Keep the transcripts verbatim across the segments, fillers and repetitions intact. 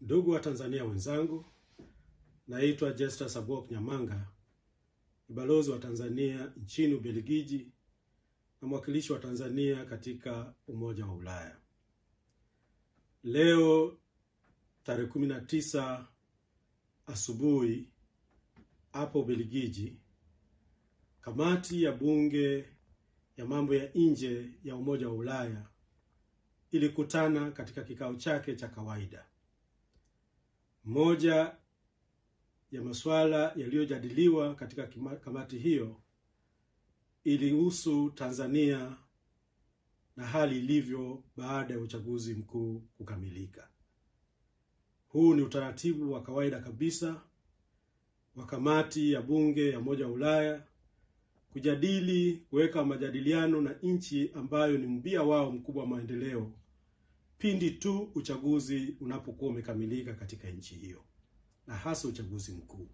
Ndugu wa Tanzania wenzangu, naitwa Jestas Nyamanga, balozi wa Tanzania nchini Ubelgiji na mwakilishi wa Tanzania katika Umoja wa Ulaya. Leo tarehe kumi na tisa asubuhi hapo Ubelgiji, kamati ya bunge ya mambo ya nje ya Umoja wa Ulaya ilikutana katika kikao chake cha kawaida. Moja ya masuala yaliyojadiliwa katika kamati hiyo ilihusu Tanzania na hali ilivyo baada ya uchaguzi mkuu kukamilika. Huu ni utaratibu wa kawaida kabisa wa kamati ya bunge ya Umoja wa Ulaya kujadili, kuweka majadiliano na nchi ambayo ni mbia wao mkubwa wa maendeleo pindi tu uchaguzi unapokuwa umekamilika katika nchi hiyo, na hasa uchaguzi mkuu.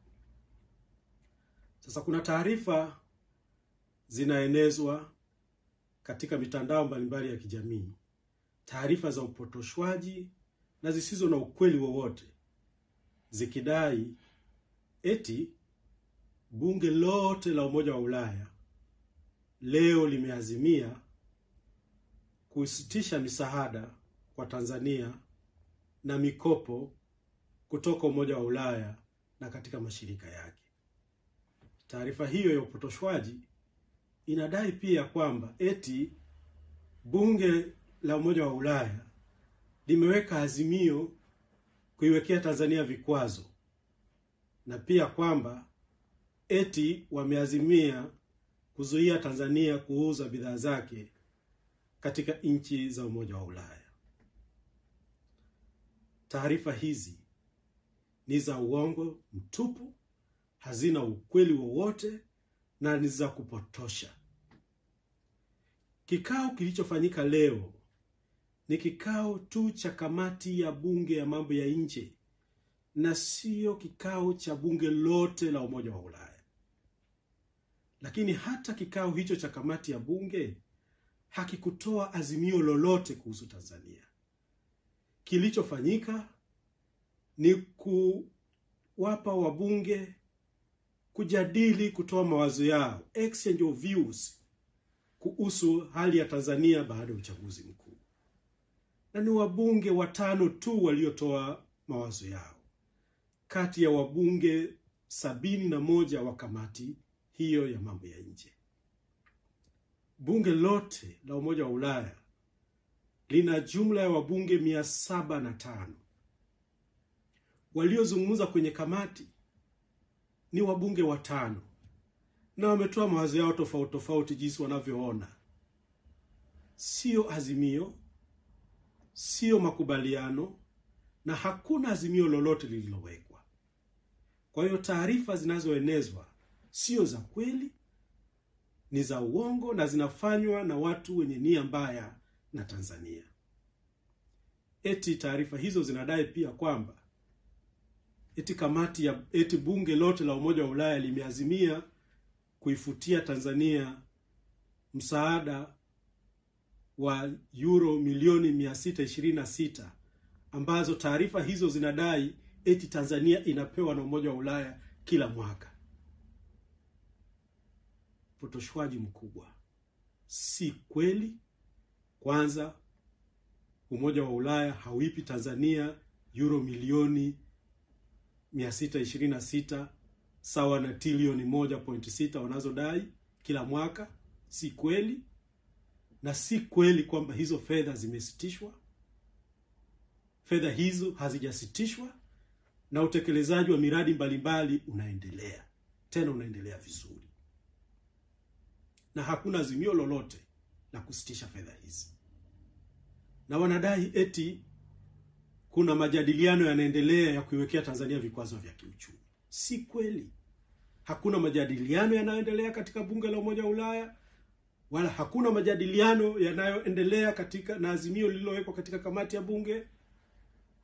Sasa kuna taarifa zinaenezwa katika mitandao mbalimbali ya kijamii, taarifa za upotoshwaji na zisizo na ukweli wowote, zikidai eti bunge lote la Umoja wa Ulaya leo limeazimia kusitisha misaada kwa Tanzania na mikopo kutoka Umoja wa Ulaya na katika mashirika yake. Taarifa hiyo ya upotoshwaji inadai pia kwamba eti bunge la Umoja wa Ulaya limeweka azimio kuiwekea Tanzania vikwazo, na pia kwamba eti wameazimia kuzuia Tanzania kuuza bidhaa zake katika nchi za Umoja wa Ulaya. Taarifa hizi ni za uongo mtupu, hazina ukweli wowote na ni za kupotosha. Kikao kilichofanyika leo ni kikao tu cha kamati ya bunge ya mambo ya nje na sio kikao cha bunge lote la Umoja wa Ulaya. Lakini hata kikao hicho cha kamati ya bunge hakikutoa azimio lolote kuhusu Tanzania. Kilichofanyika ni kuwapa wabunge kujadili, kutoa mawazo yao, exchange of views kuhusu hali ya Tanzania baada ya uchaguzi mkuu. Na ni wabunge watano tu waliotoa mawazo yao kati ya wabunge sabini na moja wa kamati hiyo ya mambo ya nje. Bunge lote la Umoja wa Ulaya lina jumla ya wabunge mia saba na tano. Waliozungumza kwenye kamati ni wabunge watano, na wametoa mawazo yao tofauti tofauti jinsi wanavyoona. Sio azimio, sio makubaliano, na hakuna azimio lolote lililowekwa. Kwa hiyo taarifa zinazoenezwa sio za kweli, ni za uongo na zinafanywa na watu wenye nia mbaya na Tanzania. Eti taarifa hizo zinadai pia kwamba eti kamati ya eti bunge lote la Umoja wa Ulaya limeazimia kuifutia Tanzania msaada wa euro milioni mia sita ishirini na sita ambazo taarifa hizo zinadai eti Tanzania inapewa na Umoja wa Ulaya kila mwaka. Potoshwaji mkubwa, si kweli. Kwanza, Umoja wa Ulaya hauipi Tanzania euro milioni mia sita ishirini na sita sawa na trilioni moja nukta sita wanazodai kila mwaka. Si kweli. Na si kweli kwamba hizo fedha zimesitishwa. Fedha hizo hazijasitishwa na utekelezaji wa miradi mbalimbali unaendelea, tena unaendelea vizuri, na hakuna azimio lolote la kusitisha fedha hizi. Na wanadai eti kuna majadiliano yanaendelea ya kuiwekea Tanzania vikwazo vya kiuchumi. Si kweli. Hakuna majadiliano yanayoendelea katika bunge la Umoja wa Ulaya, wala hakuna majadiliano yanayoendelea katika na azimio lililowekwa katika kamati ya bunge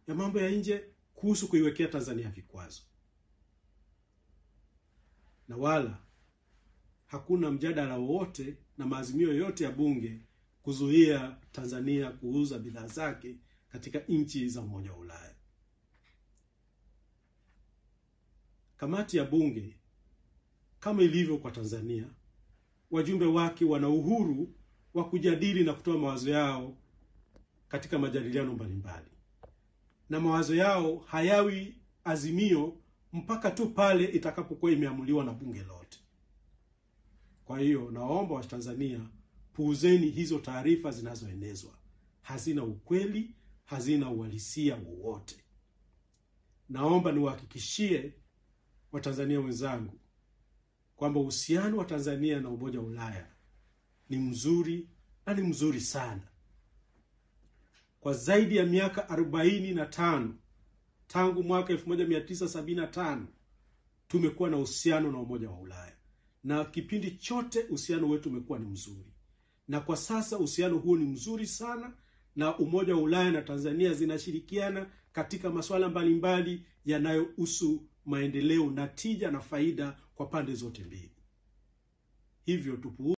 ya mambo ya nje kuhusu kuiwekea Tanzania vikwazo. Na wala hakuna mjadala wowote na maazimio yote ya bunge kuzuia Tanzania kuuza bidhaa zake katika nchi za Umoja wa Ulaya. kamati ya bunge, kama ilivyo kwa Tanzania, wajumbe wake wana uhuru wa kujadili na kutoa mawazo yao katika majadiliano mbalimbali. Na mawazo yao hayawi azimio mpaka tu pale itakapokuwa imeamuliwa na bunge lote. Kwa hiyo naomba wa Tanzania, puuzeni hizo taarifa zinazoenezwa. Hazina ukweli, hazina uhalisia wowote. Naomba niwahakikishie wa Tanzania wenzangu kwamba uhusiano wa Tanzania na Umoja wa Ulaya ni mzuri na ni mzuri sana. Kwa zaidi ya miaka arobaini na tano tangu mwaka elfu moja mia tisa sabini na tano tumekuwa na uhusiano na Umoja wa Ulaya, na kipindi chote uhusiano wetu umekuwa ni mzuri. Na kwa sasa uhusiano huo ni mzuri sana, na Umoja wa Ulaya na Tanzania zinashirikiana katika masuala mbalimbali yanayohusu maendeleo na tija na faida kwa pande zote mbili. Hivyo tupu